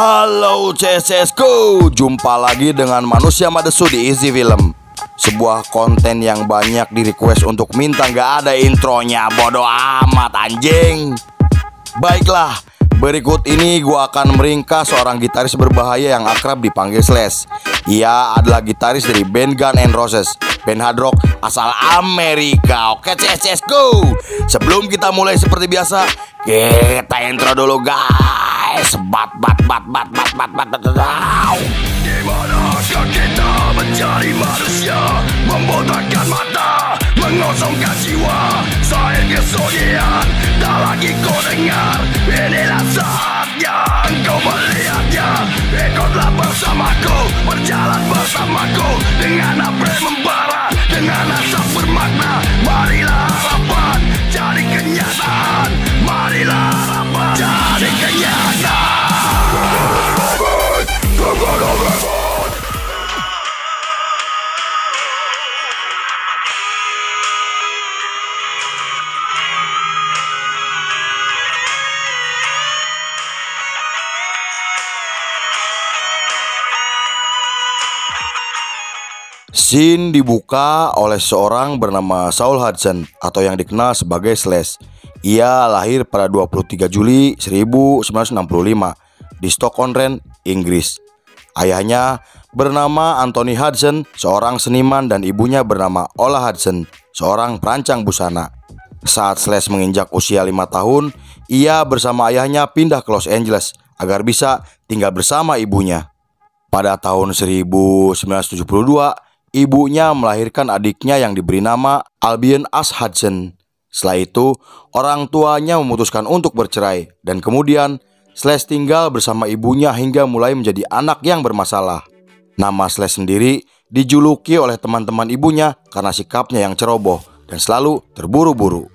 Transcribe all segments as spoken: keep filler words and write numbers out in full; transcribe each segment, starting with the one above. Halo C S S-ku, jumpa lagi dengan Manusia Madesu di Easy Film. Sebuah konten yang banyak di request untuk minta nggak ada intronya, bodoh amat anjing. Baiklah, berikut ini gua akan meringkas seorang gitaris berbahaya yang akrab dipanggil Slash. Ia adalah gitaris dari band Gun and Roses, band hard rock asal Amerika. Oke C S S-ku, sebelum kita mulai seperti biasa, kita intro dulu guys. Bat bat bat bat bat bat bat bat bat. Dimana kita mencari manusia, membutakan mata, mengosongkan jiwa. Saya kesunyian, tak lagi kau dengar. Inilah saatnya engkau melihatnya. Ikutlah bersamaku, berjalan bersamaku, dengan api membara, dengan asap bermakna. Marilah harapan jadi kenyataan, marilah harapan jadi kenyataan. Scene dibuka oleh seorang bernama Saul Hudson atau yang dikenal sebagai Slash. Ia lahir pada dua puluh tiga Juli seribu sembilan ratus enam puluh lima di Stoke-on-Trent, Inggris. Ayahnya bernama Anthony Hudson, seorang seniman, dan ibunya bernama Ola Hudson, seorang perancang busana. Saat Slash menginjak usia lima tahun, ia bersama ayahnya pindah ke Los Angeles agar bisa tinggal bersama ibunya. Pada tahun seribu sembilan ratus tujuh puluh dua, ibunya melahirkan adiknya yang diberi nama Albion Ash Hudson. Setelah itu, orang tuanya memutuskan untuk bercerai, dan kemudian Slash tinggal bersama ibunya hingga mulai menjadi anak yang bermasalah. Nama Slash sendiri dijuluki oleh teman-teman ibunya karena sikapnya yang ceroboh dan selalu terburu-buru.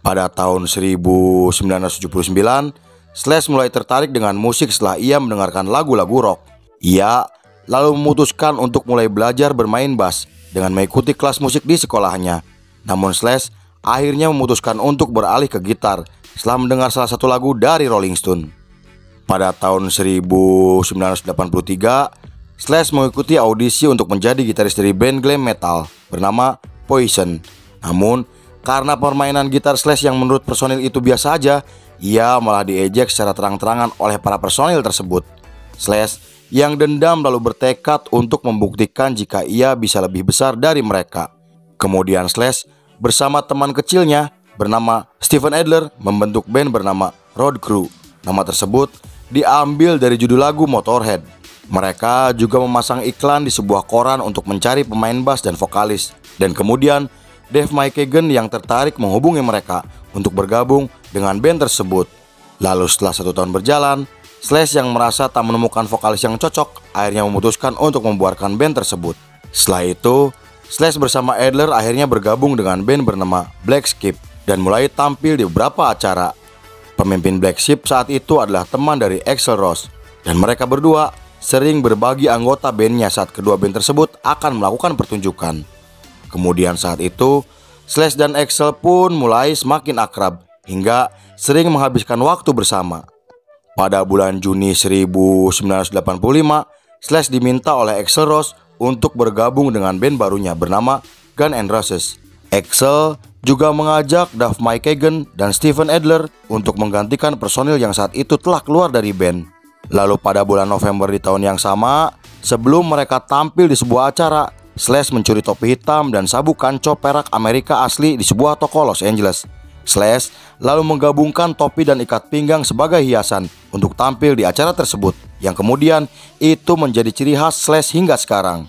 Pada tahun seribu sembilan ratus tujuh puluh sembilan, Slash mulai tertarik dengan musik setelah ia mendengarkan lagu-lagu rock. Ia lalu memutuskan untuk mulai belajar bermain bass dengan mengikuti kelas musik di sekolahnya. Namun Slash akhirnya memutuskan untuk beralih ke gitar setelah mendengar salah satu lagu dari Rolling Stone. Pada tahun seribu sembilan ratus delapan puluh tiga, Slash mengikuti audisi untuk menjadi gitaris dari band glam metal bernama Poison. Namun karena permainan gitar Slash yang menurut personil itu biasa aja, ia malah diejek secara terang-terangan oleh para personil tersebut. Slash yang dendam lalu bertekad untuk membuktikan jika ia bisa lebih besar dari mereka. Kemudian Slash bersama teman kecilnya bernama Steven Adler membentuk band bernama Road Crew. Nama tersebut diambil dari judul lagu Motorhead. Mereka juga memasang iklan di sebuah koran untuk mencari pemain bass dan vokalis. Dan kemudian Dave Mikeagan yang tertarik menghubungi mereka untuk bergabung dengan band tersebut. Lalu setelah satu tahun berjalan, Slash yang merasa tak menemukan vokalis yang cocok akhirnya memutuskan untuk membuarkan band tersebut. Setelah itu, Slash bersama Adler akhirnya bergabung dengan band bernama Black Sheep dan mulai tampil di beberapa acara. Pemimpin Black Sheep saat itu adalah teman dari Axl Rose, dan mereka berdua sering berbagi anggota bandnya saat kedua band tersebut akan melakukan pertunjukan. Kemudian saat itu, Slash dan Axl pun mulai semakin akrab hingga sering menghabiskan waktu bersama. Pada bulan Juni seribu sembilan ratus delapan puluh lima, Slash diminta oleh Axl Rose untuk bergabung dengan band barunya bernama Gun and Roses. Axl juga mengajak Dave Mikeagan dan Steven Adler untuk menggantikan personil yang saat itu telah keluar dari band. Lalu pada bulan November di tahun yang sama, sebelum mereka tampil di sebuah acara, Slash mencuri topi hitam dan sabuk kanco perak Amerika asli di sebuah toko Los Angeles. Slash lalu menggabungkan topi dan ikat pinggang sebagai hiasan untuk tampil di acara tersebut, yang kemudian itu menjadi ciri khas Slash hingga sekarang.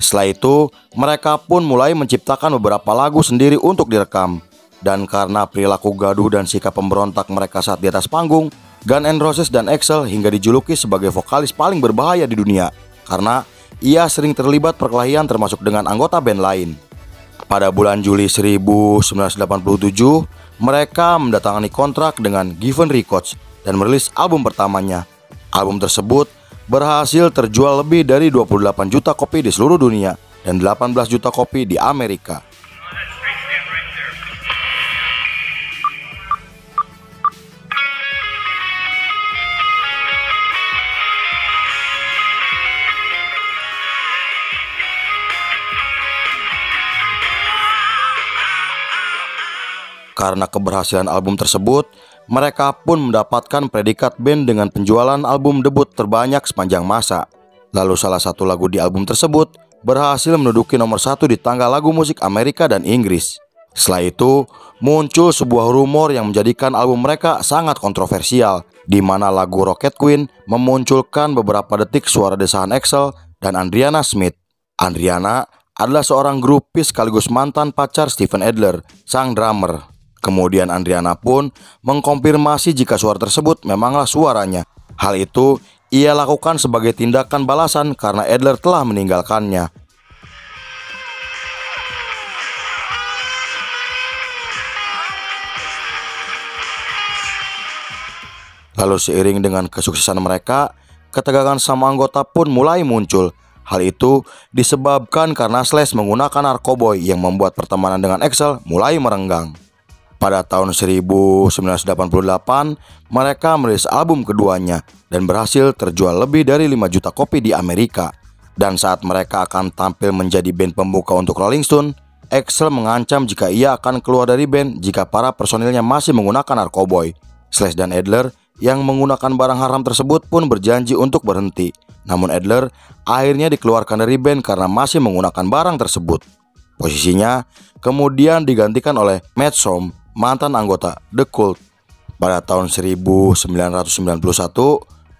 Setelah itu, mereka pun mulai menciptakan beberapa lagu sendiri untuk direkam. Dan karena perilaku gaduh dan sikap pemberontak mereka saat di atas panggung, Gun and Roses dan Axl hingga dijuluki sebagai vokalis paling berbahaya di dunia karena ia sering terlibat perkelahian termasuk dengan anggota band lain. Pada bulan Juli seribu sembilan ratus delapan puluh tujuh, mereka mendatangani kontrak dengan Geffen Records dan merilis album pertamanya. Album tersebut berhasil terjual lebih dari dua puluh delapan juta kopi di seluruh dunia dan delapan belas juta kopi di Amerika. Karena keberhasilan album tersebut, mereka pun mendapatkan predikat band dengan penjualan album debut terbanyak sepanjang masa. Lalu salah satu lagu di album tersebut berhasil menduduki nomor satu di tangga lagu musik Amerika dan Inggris. Setelah itu, muncul sebuah rumor yang menjadikan album mereka sangat kontroversial, di mana lagu Rocket Queen memunculkan beberapa detik suara desahan Axl dan Adriana Smith. Adriana adalah seorang grupis sekaligus mantan pacar Steven Adler, sang drummer. Kemudian Adriana pun mengkonfirmasi jika suara tersebut memanglah suaranya. Hal itu ia lakukan sebagai tindakan balasan karena Adler telah meninggalkannya. Lalu seiring dengan kesuksesan mereka, ketegangan sama anggota pun mulai muncul. Hal itu disebabkan karena Slash menggunakan narkoboy yang membuat pertemanan dengan Axl mulai merenggang. Pada tahun seribu sembilan ratus delapan puluh delapan, mereka merilis album keduanya dan berhasil terjual lebih dari lima juta kopi di Amerika. Dan saat mereka akan tampil menjadi band pembuka untuk Rolling Stone, Axl mengancam jika ia akan keluar dari band jika para personilnya masih menggunakan narkoboy. Slash dan Adler yang menggunakan barang haram tersebut pun berjanji untuk berhenti. Namun Adler akhirnya dikeluarkan dari band karena masih menggunakan barang tersebut. Posisinya kemudian digantikan oleh Matt Somm, mantan anggota The Cult. Pada tahun seribu sembilan ratus sembilan puluh satu,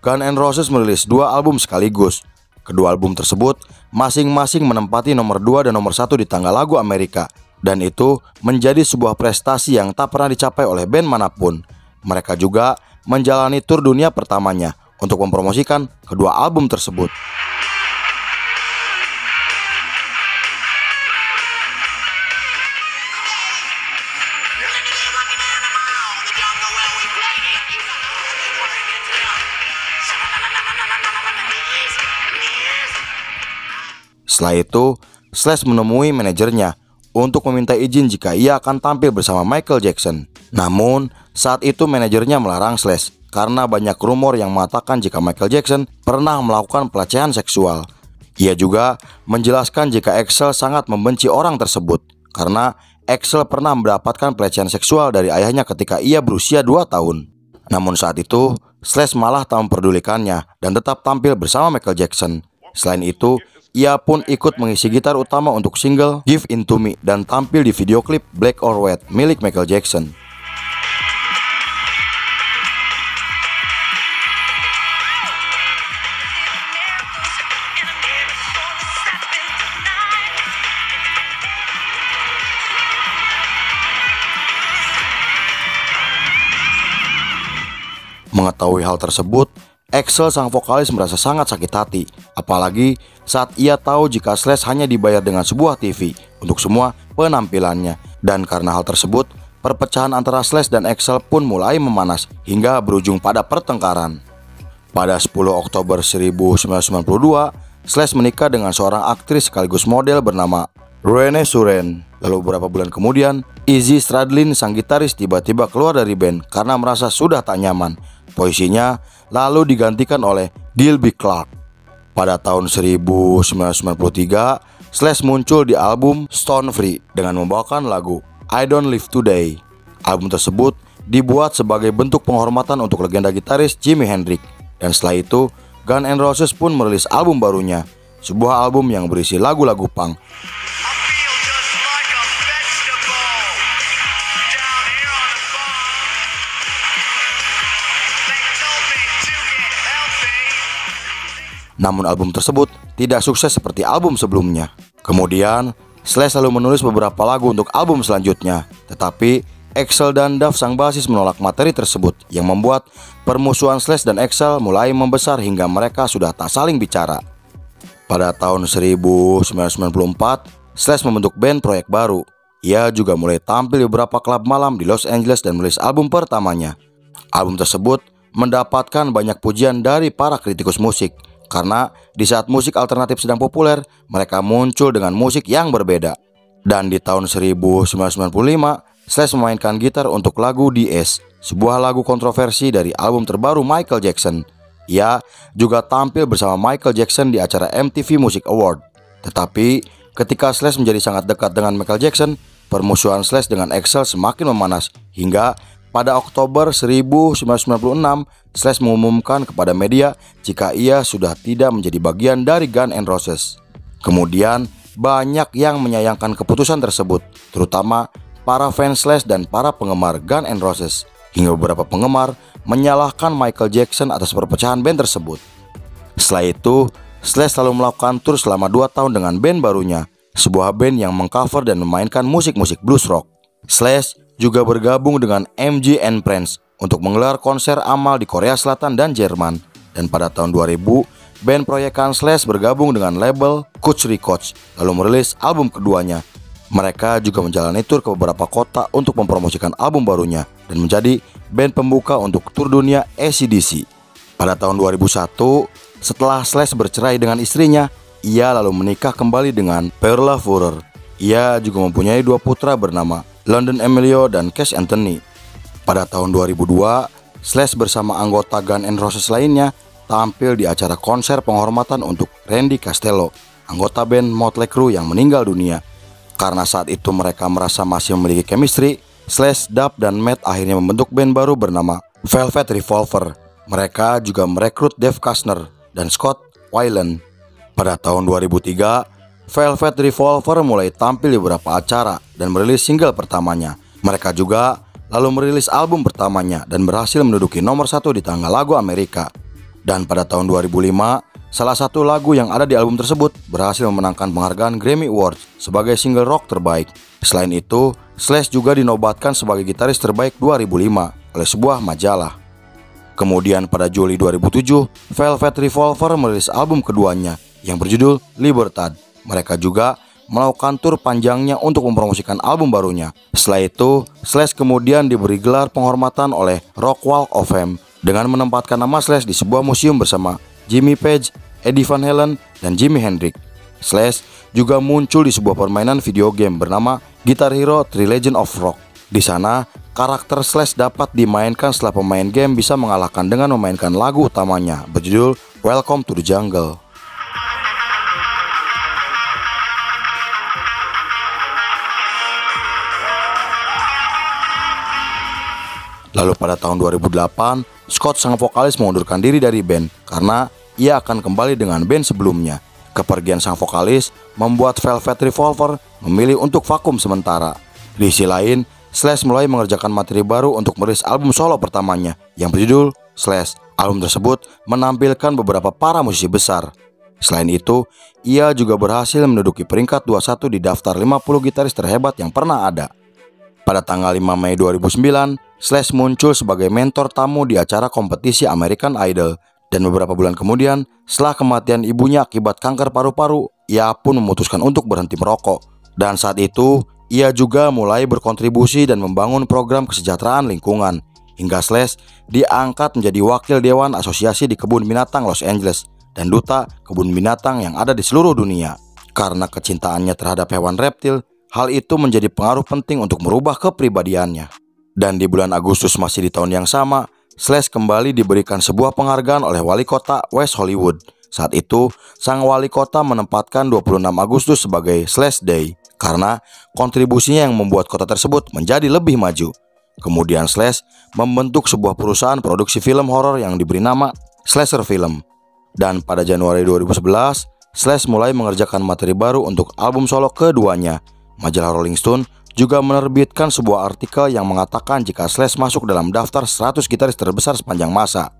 Guns N' Roses merilis dua album sekaligus. Kedua album tersebut masing-masing menempati nomor dua dan nomor satu di tangga lagu Amerika. Dan itu menjadi sebuah prestasi yang tak pernah dicapai oleh band manapun. Mereka juga menjalani tur dunia pertamanya untuk mempromosikan kedua album tersebut. Setelah itu, Slash menemui manajernya untuk meminta izin jika ia akan tampil bersama Michael Jackson. Namun, saat itu manajernya melarang Slash karena banyak rumor yang mengatakan jika Michael Jackson pernah melakukan pelecehan seksual. Ia juga menjelaskan jika Axl sangat membenci orang tersebut karena Axl pernah mendapatkan pelecehan seksual dari ayahnya ketika ia berusia dua tahun. Namun saat itu, Slash malah tak memperdulikannya dan tetap tampil bersama Michael Jackson. Selain itu, ia pun ikut mengisi gitar utama untuk single Give In To Me dan tampil di video klip Black or White milik Michael Jackson. Mengetahui hal tersebut, Axl sang vokalis merasa sangat sakit hati, apalagi saat ia tahu jika Slash hanya dibayar dengan sebuah T V untuk semua penampilannya. Dan karena hal tersebut, perpecahan antara Slash dan Axl pun mulai memanas hingga berujung pada pertengkaran. Pada sepuluh Oktober seribu sembilan ratus sembilan puluh dua, Slash menikah dengan seorang aktris sekaligus model bernama Renee Suren. Lalu beberapa bulan kemudian, Izzy Stradlin sang gitaris tiba-tiba keluar dari band karena merasa sudah tak nyaman. Posisinya lalu digantikan oleh Dilby Clark. Pada tahun seribu sembilan ratus sembilan puluh tiga, Slash muncul di album Stone Free dengan membawakan lagu I Don't Live Today. Album tersebut dibuat sebagai bentuk penghormatan untuk legenda gitaris Jimi Hendrix. Dan setelah itu, Guns N' Roses pun merilis album barunya, sebuah album yang berisi lagu-lagu punk. Namun album tersebut tidak sukses seperti album sebelumnya. Kemudian, Slash lalu menulis beberapa lagu untuk album selanjutnya. Tetapi, Axl dan Dave sang basis menolak materi tersebut, yang membuat permusuhan Slash dan Axl mulai membesar hingga mereka sudah tak saling bicara. Pada tahun seribu sembilan ratus sembilan puluh empat, Slash membentuk band proyek baru. Ia juga mulai tampil di beberapa klub malam di Los Angeles dan merilis album pertamanya. Album tersebut mendapatkan banyak pujian dari para kritikus musik. Karena di saat musik alternatif sedang populer, mereka muncul dengan musik yang berbeda. Dan di tahun seribu sembilan ratus sembilan puluh lima, Slash memainkan gitar untuk lagu D S, sebuah lagu kontroversi dari album terbaru Michael Jackson. Ia juga tampil bersama Michael Jackson di acara M T V Music Award. Tetapi ketika Slash menjadi sangat dekat dengan Michael Jackson, Permusuhan Slash dengan Axel semakin memanas hingga pada Oktober seribu sembilan ratus sembilan puluh enam Slash mengumumkan kepada media jika ia sudah tidak menjadi bagian dari Guns N' Roses. Kemudian banyak yang menyayangkan keputusan tersebut, terutama para fans Slash dan para penggemar Guns N' Roses, hingga beberapa penggemar menyalahkan Michael Jackson atas perpecahan band tersebut. Setelah itu, Slash selalu melakukan tur selama dua tahun dengan band barunya, sebuah band yang mengcover dan memainkan musik-musik blues rock. Slash juga bergabung dengan M G and Friends untuk menggelar konser amal di Korea Selatan dan Jerman. Dan pada tahun dua ribu, band proyekan Slash bergabung dengan label Koch Records lalu merilis album keduanya. Mereka juga menjalani tur ke beberapa kota untuk mempromosikan album barunya dan menjadi band pembuka untuk tur dunia A C D C. Pada tahun dua ribu satu, setelah Slash bercerai dengan istrinya, ia lalu menikah kembali dengan Perla Furrer. Ia juga mempunyai dua putra bernama London Emilio dan Cash Anthony. Pada tahun dua ribu dua, Slash bersama anggota Guns N' Roses lainnya tampil di acara konser penghormatan untuk Randy Costello, anggota band Mötley Crüe yang meninggal dunia. Karena saat itu mereka merasa masih memiliki chemistry, Slash, Dub, dan Matt akhirnya membentuk band baru bernama Velvet Revolver. Mereka juga merekrut Dave Kastner dan Scott Weiland. Pada tahun dua ribu tiga, Velvet Revolver mulai tampil di beberapa acara dan merilis single pertamanya. Mereka juga lalu merilis album pertamanya dan berhasil menduduki nomor satu di tangga lagu Amerika. Dan pada tahun dua ribu lima, salah satu lagu yang ada di album tersebut berhasil memenangkan penghargaan Grammy Awards sebagai single rock terbaik. Selain itu, Slash juga dinobatkan sebagai gitaris terbaik dua ribu lima oleh sebuah majalah. Kemudian pada Juli dua ribu tujuh, Velvet Revolver merilis album keduanya yang berjudul Libertad. Mereka juga melakukan tur panjangnya untuk mempromosikan album barunya. Setelah itu, Slash kemudian diberi gelar penghormatan oleh Rock Walk of Fame dengan menempatkan nama Slash di sebuah museum bersama Jimmy Page, Eddie Van Halen, dan Jimi Hendrix. Slash juga muncul di sebuah permainan video game bernama Guitar Hero Three Legends of Rock. Di sana, karakter Slash dapat dimainkan setelah pemain game bisa mengalahkan dengan memainkan lagu utamanya berjudul Welcome to the Jungle. Lalu pada tahun dua ribu delapan, Scott sang vokalis mengundurkan diri dari band karena ia akan kembali dengan band sebelumnya. Kepergian sang vokalis membuat Velvet Revolver memilih untuk vakum sementara. Di sisi lain, Slash mulai mengerjakan materi baru untuk merilis album solo pertamanya yang berjudul Slash. Album tersebut menampilkan beberapa para musisi besar. Selain itu, ia juga berhasil menduduki peringkat dua puluh satu di daftar lima puluh gitaris terhebat yang pernah ada. Pada tanggal lima Mei dua ribu sembilan, Slash muncul sebagai mentor tamu di acara kompetisi American Idol. Dan beberapa bulan kemudian, setelah kematian ibunya akibat kanker paru-paru, ia pun memutuskan untuk berhenti merokok. Dan saat itu, ia juga mulai berkontribusi dan membangun program kesejahteraan lingkungan. Hingga Slash diangkat menjadi wakil dewan asosiasi di Kebun Binatang Los Angeles dan duta kebun binatang yang ada di seluruh dunia. Karena kecintaannya terhadap hewan reptil, hal itu menjadi pengaruh penting untuk merubah kepribadiannya. Dan di bulan Agustus masih di tahun yang sama, Slash kembali diberikan sebuah penghargaan oleh wali kota West Hollywood. Saat itu, sang wali kota menempatkan dua puluh enam Agustus sebagai Slash Day karena kontribusinya yang membuat kota tersebut menjadi lebih maju. Kemudian Slash membentuk sebuah perusahaan produksi film horor yang diberi nama Slasher Film. Dan pada Januari dua ribu sebelas, Slash mulai mengerjakan materi baru untuk album solo keduanya. Majalah Rolling Stone juga menerbitkan sebuah artikel yang mengatakan jika Slash masuk dalam daftar seratus gitaris terbesar sepanjang masa.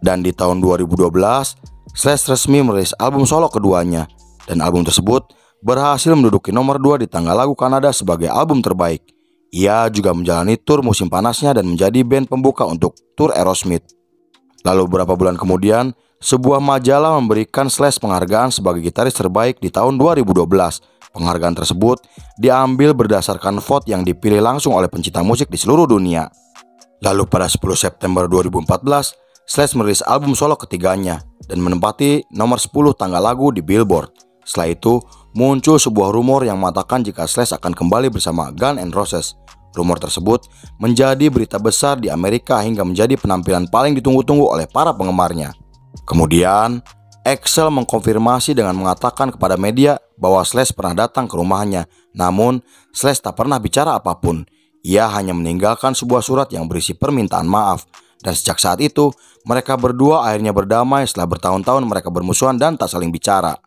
Dan di tahun dua ribu dua belas, Slash resmi merilis album solo keduanya. Dan album tersebut berhasil menduduki nomor dua di tangga lagu Kanada sebagai album terbaik. Ia juga menjalani tur musim panasnya dan menjadi band pembuka untuk tur Aerosmith. Lalu beberapa bulan kemudian, sebuah majalah memberikan Slash penghargaan sebagai gitaris terbaik di tahun dua ribu dua belas. Penghargaan tersebut diambil berdasarkan vote yang dipilih langsung oleh pencinta musik di seluruh dunia. Lalu pada sepuluh September dua ribu empat belas, Slash merilis album solo ketiganya dan menempati nomor sepuluh tangga lagu di Billboard. Setelah itu, muncul sebuah rumor yang mengatakan jika Slash akan kembali bersama Guns N' Roses. Rumor tersebut menjadi berita besar di Amerika hingga menjadi penampilan paling ditunggu-tunggu oleh para penggemarnya. Kemudian, Excel mengkonfirmasi dengan mengatakan kepada media bahwa Slash pernah datang ke rumahnya. Namun, Slash tak pernah bicara apapun. Ia hanya meninggalkan sebuah surat yang berisi permintaan maaf. Dan sejak saat itu, mereka berdua akhirnya berdamai setelah bertahun-tahun mereka bermusuhan dan tak saling bicara.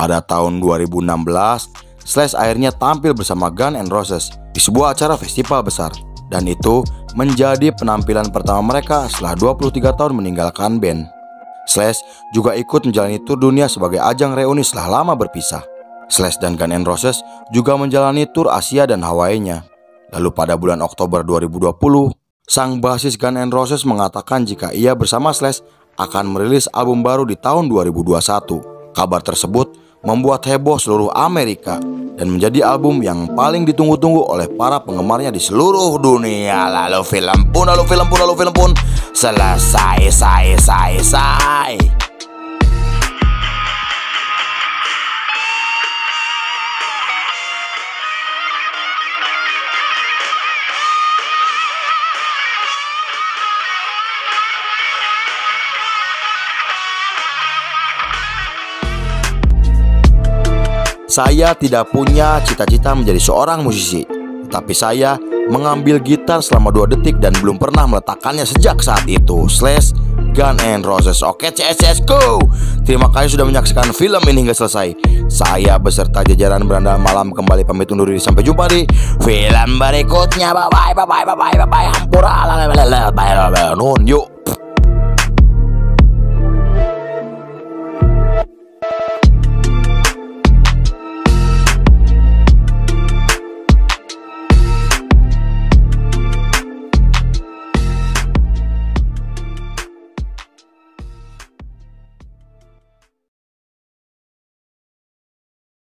Pada tahun dua ribu enam belas, Slash akhirnya tampil bersama Guns N' Roses di sebuah acara festival besar. Dan itu menjadi penampilan pertama mereka setelah dua puluh tiga tahun meninggalkan band. Slash juga ikut menjalani tur dunia sebagai ajang reuni setelah lama berpisah. Slash dan Guns N' Roses juga menjalani tur Asia dan Hawaii-nya. Lalu pada bulan Oktober dua ribu dua puluh, sang basis Guns N' Roses mengatakan jika ia bersama Slash akan merilis album baru di tahun dua ribu dua puluh satu. Kabar tersebut membuat heboh seluruh Amerika dan menjadi album yang paling ditunggu-tunggu oleh para penggemarnya di seluruh dunia. Lalu film pun, lalu film pun, lalu film pun selesai, selesai, selesai. Saya tidak punya cita-cita menjadi seorang musisi, tapi saya mengambil gitar selama dua detik dan belum pernah meletakkannya sejak saat itu. Slash Guns N' Roses. Oke, C S S go. Terima kasih sudah menyaksikan film ini hingga selesai. Saya beserta jajaran beranda malam kembali pamit undur diri. Sampai jumpa di film berikutnya. Bye bye bye bye bye bye bye. Hampura. Nun yuk.